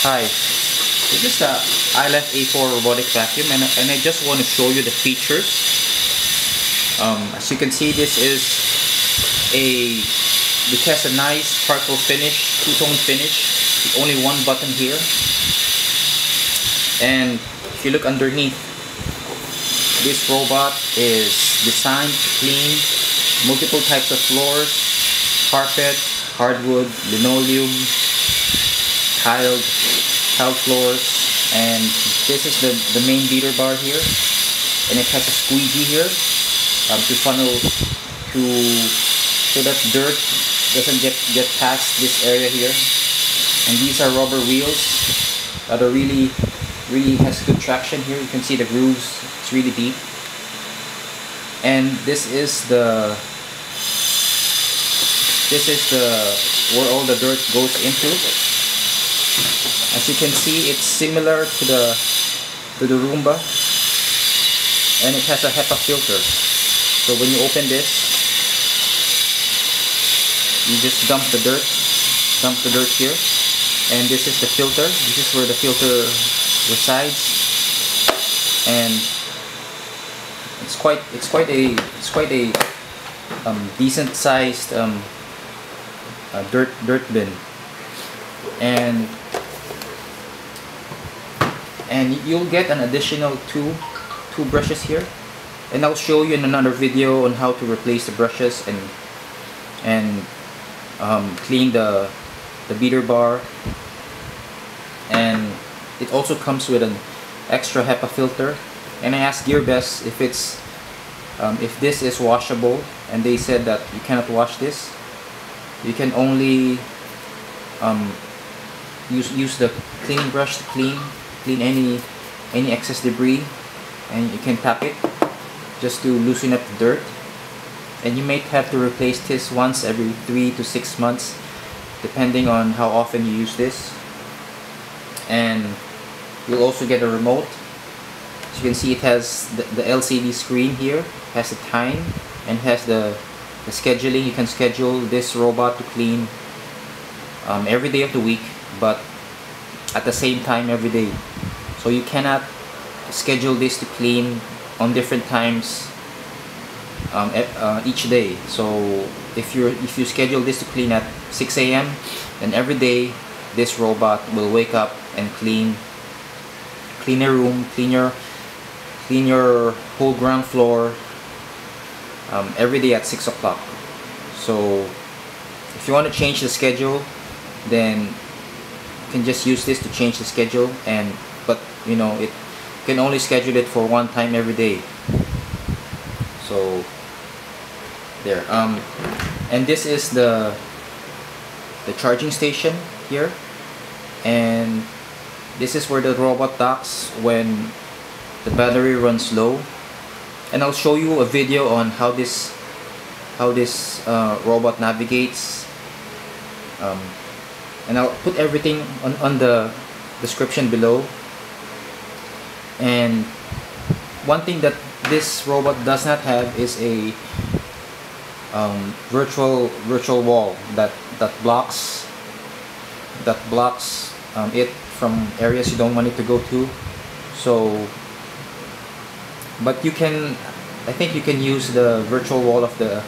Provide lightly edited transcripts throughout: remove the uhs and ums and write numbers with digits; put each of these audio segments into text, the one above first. Hi, this is the iLife A4 robotic vacuum, and I just want to show you the features. As you can see, this has a nice charcoal finish, two-tone finish, with only one button here. And if you look underneath, this robot is designed to clean multiple types of floors, carpet, hardwood, linoleum, tiled floors, and this is the main beater bar here, and it has a squeegee here to funnel so that dirt doesn't get past this area here. And these are rubber wheels that are really has good traction here. You can see the grooves, it's really deep. And this is where all the dirt goes into. As you can see, it's similar to the Roomba, and it has a HEPA filter. So when you open this, you just dump the dirt here, and this is the filter. This is where the filter resides, and it's quite a decent sized dirt bin. And you'll get an additional two brushes here, and I'll show you in another video on how to replace the brushes and clean the beater bar. And it also comes with an extra HEPA filter, and I asked GearBest if this is washable, and they said that you cannot wash this. You can only use the cleaning brush to clean any excess debris, and you can tap it just to loosen up the dirt. And you may have to replace this once every 3 to 6 months, depending on how often you use this. And you'll also get a remote. As you can see, it has the LCD screen here, has the time, and has the scheduling. You can schedule this robot to clean every day of the week, but at the same time every day. So you cannot schedule this to clean on different times each day. So if you schedule this to clean at 6 AM, then every day this robot will wake up and clean your room, clean your whole ground floor every day at 6 o'clock. So if you want to change the schedule, then can just use this to change the schedule, but you know, it can only schedule it for one time every day. So there, and this is the charging station here, and this is where the robot docks when the battery runs low. And I'll show you a video on how this robot navigates, and I'll put everything on the description below. And one thing that this robot does not have is a virtual wall that blocks it from areas you don't want it to go to. So, but I think you can use the virtual wall of the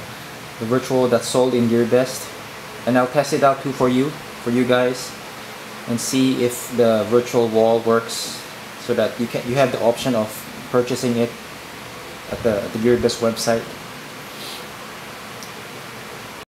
virtual that's sold in GearBest, and I'll test it out too for you guys, and see if the virtual wall works, so that you have the option of purchasing it at the GearBest website.